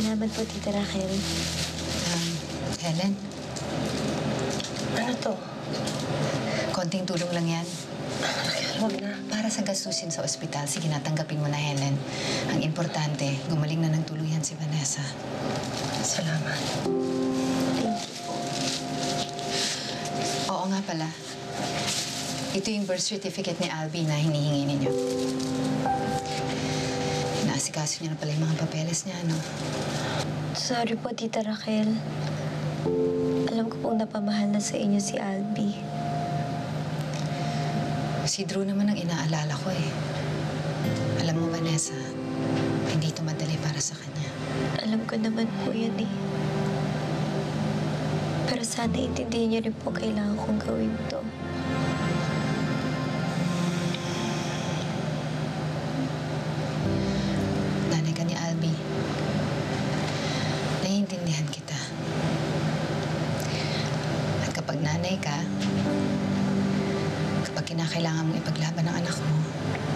Salamat po, Tita Racquel. Helen? Ano to? Konting tulong lang yan. Racquel, huwag na. Para sa gastusin sa ospital, sige na, tanggapin mo na, Helen. Ang importante, gumaling na ng tuluyan si Vanessa. Salamat. Thank you. Oo nga pala. Ito yung birth certificate ni Albie na hinihingi ninyo. Naasikaso niya na pala yung mga papeles niya, ano? Sorry po, Tita Racquel. Alam ko pong napamahal na sa inyo si Albie. Si Drew naman ang inaalala ko, eh. Alam mo, Vanessa, hindi ito madali para sa kanya. Alam ko naman po yan, eh. Pero sana intindihin niyo rin po kailangan kong gawin to. Kapag nanay ka, kapag kinakailangan mong ipaglaban ang anak mo,